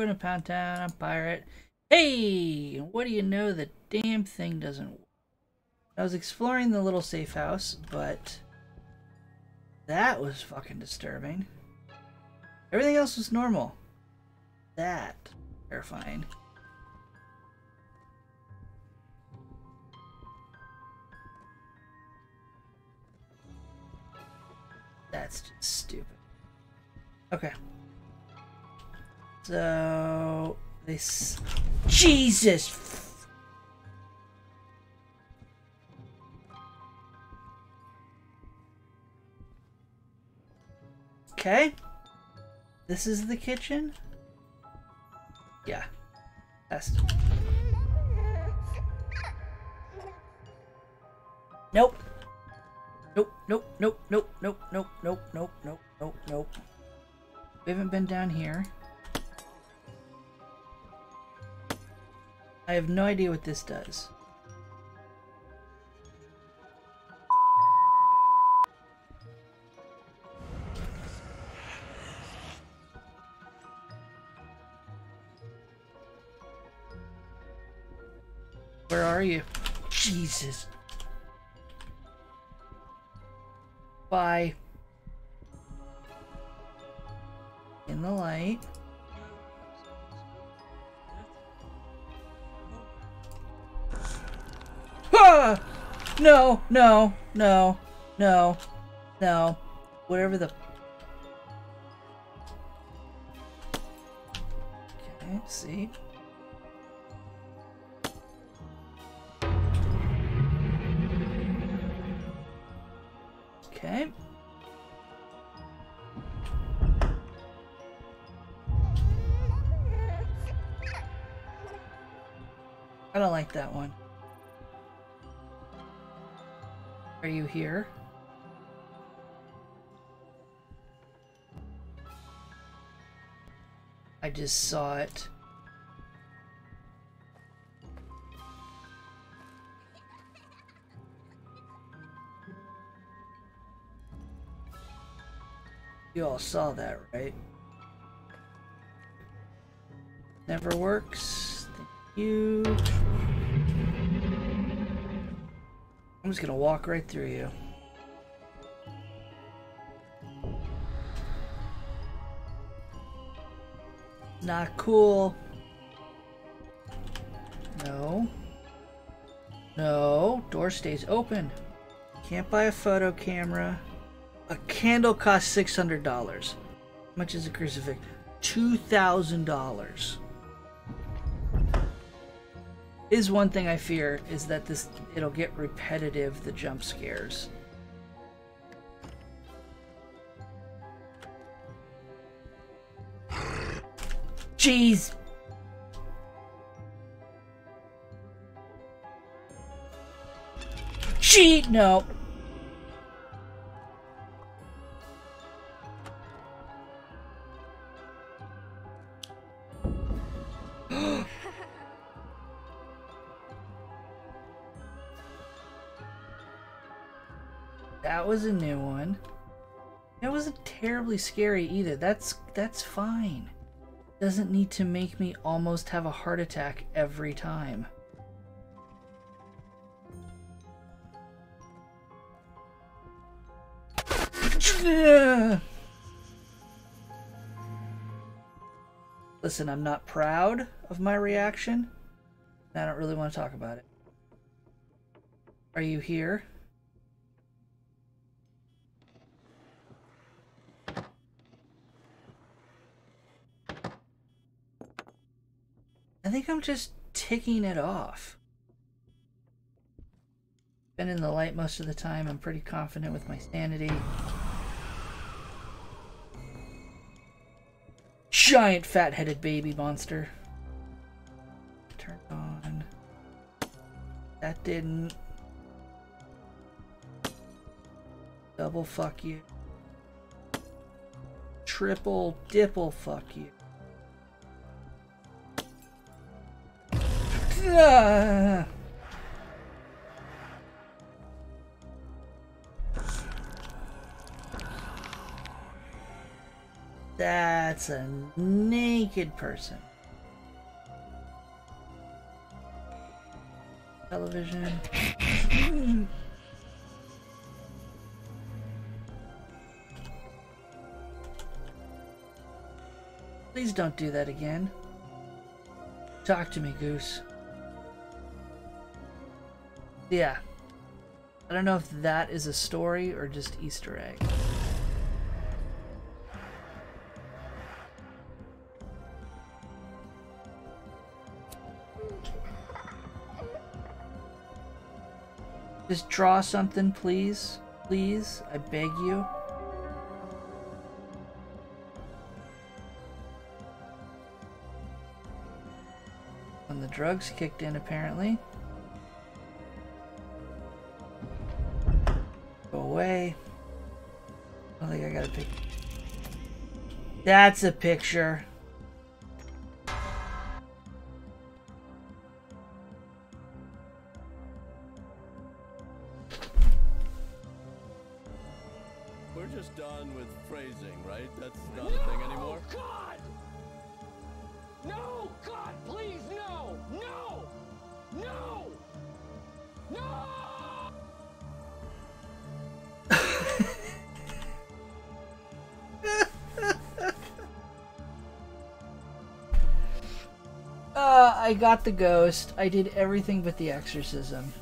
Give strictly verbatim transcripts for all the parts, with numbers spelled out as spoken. Welcome to Pound Town, I'm Pirate. Hey! What do you know, the damn thing doesn't work. I was exploring the little safe house, but that was fucking disturbing. Everything else was normal. That terrifying. That's just stupid. Okay. So this Jesus. Okay. This is the kitchen? Yeah. That's Nope. Nope, nope, nope, nope, nope, nope, nope, nope, nope, nope, nope. We haven't been down here. I have no idea what this does. Where are you? Jesus. Bye. In the light. Ah! No, no, no, no, no. Whatever the. Okay, see. Okay. I don't like that one. Are you here? I just saw it. You all saw that, right? Never works. Thank you. I'm just gonna walk right through you. Not cool. No. No. Door stays open. Can't buy a photo camera. A candle costs six hundred dollars. How much is a crucifix? two thousand dollars. Is one thing I fear is that this it'll get repetitive, the jump scares. Jeez. Cheat no. That was a new one. That wasn't terribly scary either. That's that's fine. Doesn't need to make me almost have a heart attack every time. Listen, I'm not proud of my reaction. I don't really want to talk about it. Are you here? I think I'm just ticking it off. Been in the light most of the time. I'm pretty confident with my sanity. Giant fat-headed baby monster. Turn on. That didn't. Double fuck you. Triple dipple fuck you. Uh, that's a naked person. television. Please don't do that again. Talk to me, Goose. Yeah. I don't know if that is a story or just Easter egg. Just draw something, please. Please, I beg you. When the drugs kicked in, apparently. Go away. I don't think I got a picture. That's a picture. I got the ghost. I did everything but the exorcism.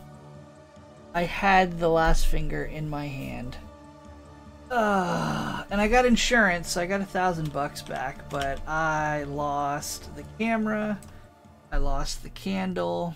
I had the last finger in my hand. Uh, and I got insurance, so I got a thousand bucks back, but I lost the camera. I lost the candle.